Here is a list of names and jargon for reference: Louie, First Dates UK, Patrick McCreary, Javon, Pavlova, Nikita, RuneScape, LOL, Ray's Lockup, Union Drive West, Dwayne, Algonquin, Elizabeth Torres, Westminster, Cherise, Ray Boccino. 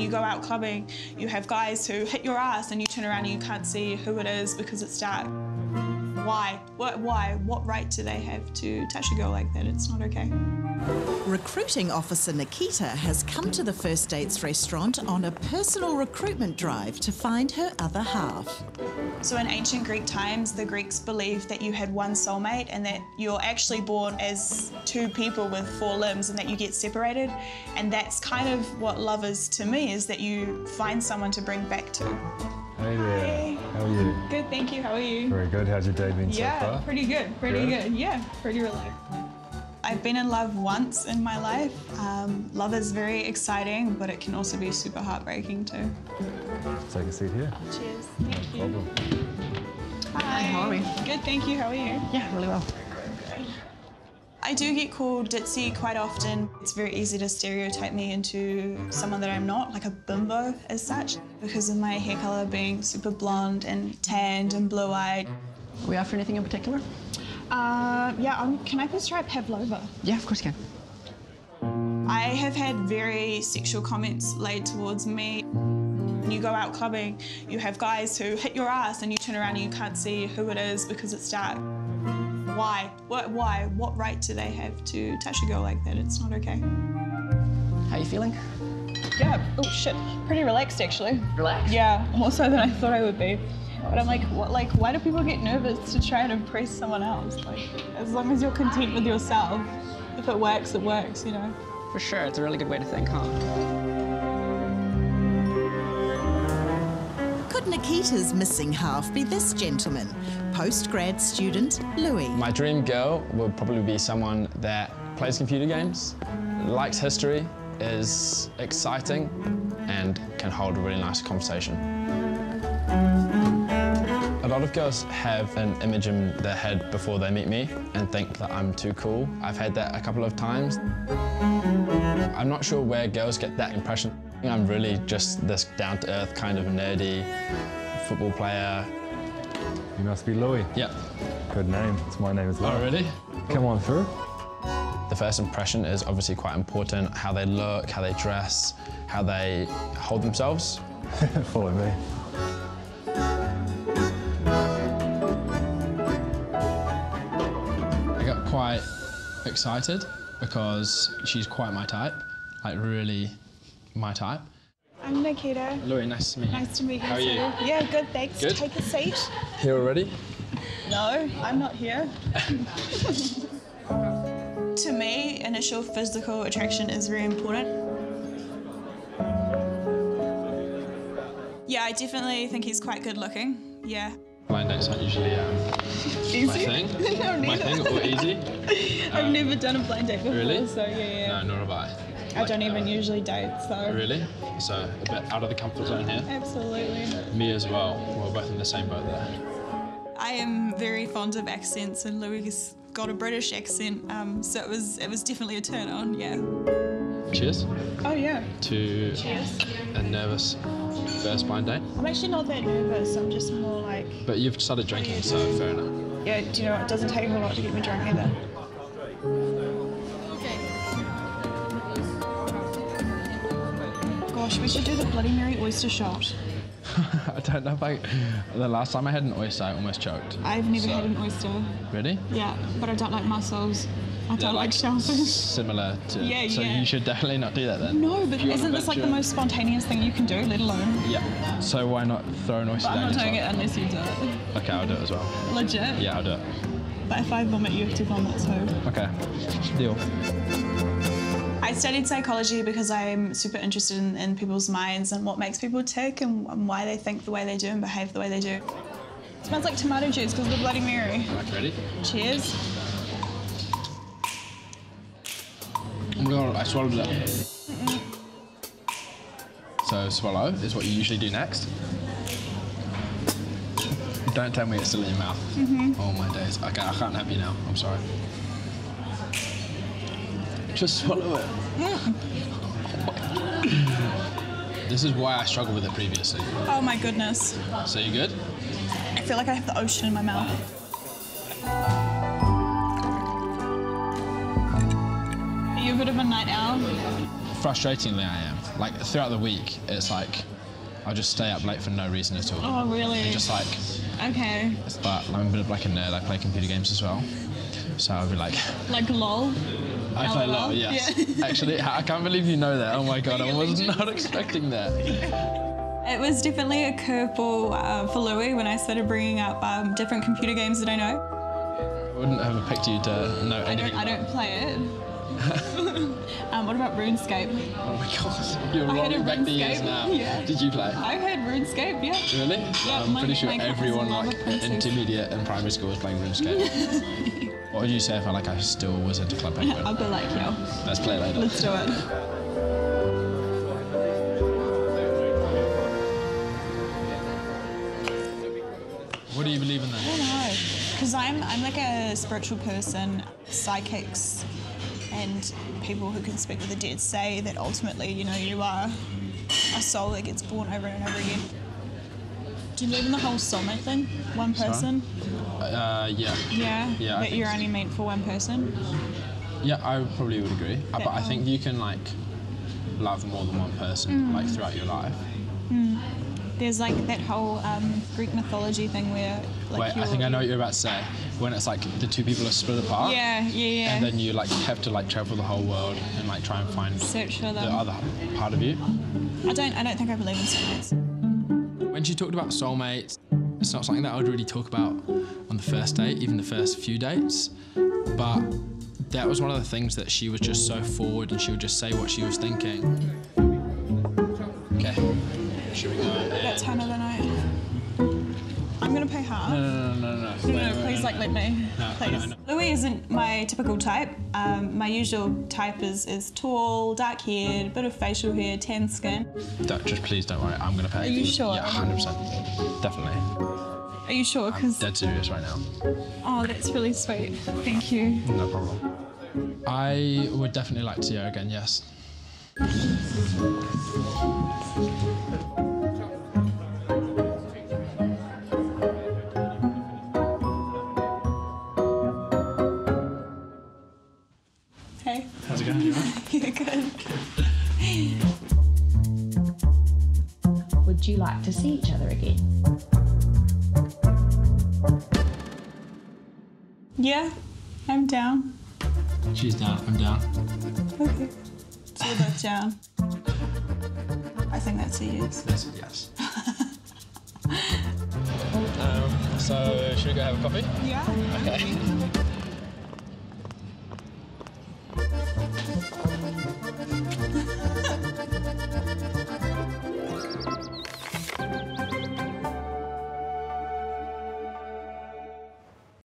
When you go out clubbing, you have guys who hit your ass and you turn around and you can't see who it is because it's dark. Why? Why? What right do they have to touch a girl like that? It's not okay. Recruiting officer Nikita has come to the First Dates restaurant on a personal recruitment drive to find her other half. So in ancient Greek times, the Greeks believed that you had one soulmate and that you're actually born as two people with four limbs and that you get separated. And that's kind of what love is to me, is that you find someone to bring back to. Hey there. Hi. How are you? Good, thank you. How are you? Very good. How's your day been so far? Yeah, pretty good. Pretty good. Yeah, pretty relaxed. I've been in love once in my life. Love is very exciting, but it can also be super heartbreaking too. Take a seat here. Oh, cheers. Thank you. No problem. Hi. How are we? Good, thank you. How are you? Yeah, really well. I do get called ditzy quite often. It's very easy to stereotype me into someone that I'm not, like a bimbo as such, because of my hair colour being super blonde and tanned and blue-eyed. Are we after anything in particular? Can I please try Pavlova? Yeah, of course you can. I have had very sexual comments laid towards me. When you go out clubbing, you have guys who hit your ass and you turn around and you can't see who it is because it's dark. Why? Why? What right do they have to touch a girl like that? It's not okay. How are you feeling? Yeah. Oh, shit. Pretty relaxed, actually. Relaxed? Yeah, more so than I thought I would be. But I'm like, what? Like, why do people get nervous to try and impress someone else? Like, as long as you're content with yourself, if it works, it works, you know? For sure. It's a really good way to think, huh? Could Nikita's missing half be this gentleman, post-grad student Louie? My dream girl would probably be someone that plays computer games, likes history, is exciting, and can hold a really nice conversation. A lot of girls have an image in their head before they meet me and think that I'm too cool. I've had that a couple of times. I'm not sure where girls get that impression. I'm really just this down-to-earth kind of nerdy football player. You must be Louie. Yep. Good name. It's my name as well. Oh, really? Come on through. The first impression is obviously quite important. How they look, how they dress, how they hold themselves. Follow me. I got quite excited because she's quite my type. Like, really my type. I'm Nikita. Louie, nice to meet you. Nice to meet you. How are you? Yeah, good, thanks. Good? Take a seat. Here already? No, I'm not here. To me, initial physical attraction is very important. Yeah, I definitely think he's quite good looking, yeah. Blind dates aren't usually easy? My thing. No, neither. My thing or easy. I've never done a blind date before, really? So yeah. No, nor have I. Like, I don't even usually date, so... Really? So, a bit out of the comfort zone here? Absolutely. Me as well. We're both in the same boat there. I am very fond of accents, and Louis has got a British accent, so it was definitely a turn-on, yeah. Cheers. Oh, yeah. To cheers. A nervous first blind date. I'm actually not that nervous, I'm just more like... But you've started drinking, so fair enough. Yeah, do you know, it doesn't take a lot to get me drunk either. We should do the Bloody Mary oyster shot. I don't know if the last time I had an oyster, I almost choked. I've never had an oyster. Really? Yeah, but I don't like mussels. I don't like shellfish. Similar to... Yeah, so you should definitely not do that then. No, but isn't this like the most spontaneous thing you can do, let alone? Yeah, so why not throw an oyster down? I'm not doing it unless you do it. OK, I'll do it as well. Legit? Yeah, I'll do it. But if I vomit, you have to vomit, so... OK, deal. I studied psychology because I'm super interested in people's minds and what makes people tick and why they think the way they do and behave the way they do. It smells like tomato juice because of the Bloody Mary. Right, ready? Cheers. Oh my God, I swallowed it. So swallow is what you usually do next. Don't tell me it's still in your mouth. Oh my days. Okay, I can't help you now. I'm sorry. Just swallow it. This is why I struggled with it previously. Oh my goodness. So you good? I feel like I have the ocean in my mouth. Are you a bit of a night owl? Frustratingly, I am. Like, throughout the week, it's like, I'll just stay up late for no reason at all. Oh, really? And just like... Okay. But I'm a bit of like a nerd. I play computer games as well. So I'll be like... Like LOL? I play LOL, yes. Yeah. Actually, I can't believe you know that. Oh my God, I was not expecting that. It was definitely a curveball for Louie when I started bringing up different computer games that I know. I wouldn't have picked you to know anything. I don't play it. What about RuneScape? Oh my God, you're rolling back the years now. Yeah. Did you play? I heard RuneScape, yeah. Really? Yeah, I'm pretty sure everyone like intermediate and primary school was playing RuneScape. What would you say if I still was into Club Penguin? I'll be like, yo. Let's play later. Let's do it. What do you believe in then? I don't know, because I'm like a spiritual person. Psychics and people who can speak with the dead say that ultimately, you know, you are a soul that gets born over and over again. Do you believe in the whole soulmate thing? One person? Yeah. Yeah? Yeah. That you're only meant for one person? Yeah, I probably would agree. But I think you can, like, love more than one person, like, throughout your life. Mm. There's like that whole Greek mythology thing where like... Wait, I think I know what you're about to say. When it's like the two people are split apart. Yeah, yeah, yeah. And then you like have to like travel the whole world and like try and find... Search for them. The other part of you. I don't think I believe in soulmates. When she talked about soulmates, it's not something that I would really talk about on the first date, even the first few dates. But that was one of the things that she was just so forward and she would just say what she was thinking. Okay. Should we go? That's Hannah the night. I'm gonna pay half. No, please, like, let me. No, please. No. Louie isn't my typical type. My usual type is tall, dark-haired, bit of facial hair, tan skin. Just please don't worry. I'm gonna pay. Are you sure? Yeah, 100%, definitely. Are you sure? I'm dead serious right now. Oh, that's really sweet. Thank you. No problem. I would definitely like to see her again. Yes. Hey. How's it going? You alright? Yeah, good. Would you like to see each other again? Yeah, I'm down. She's down, I'm down. Okay. So we're both down. I think that's a yes. That's a yes. So, should we go have a coffee? Yeah. Okay.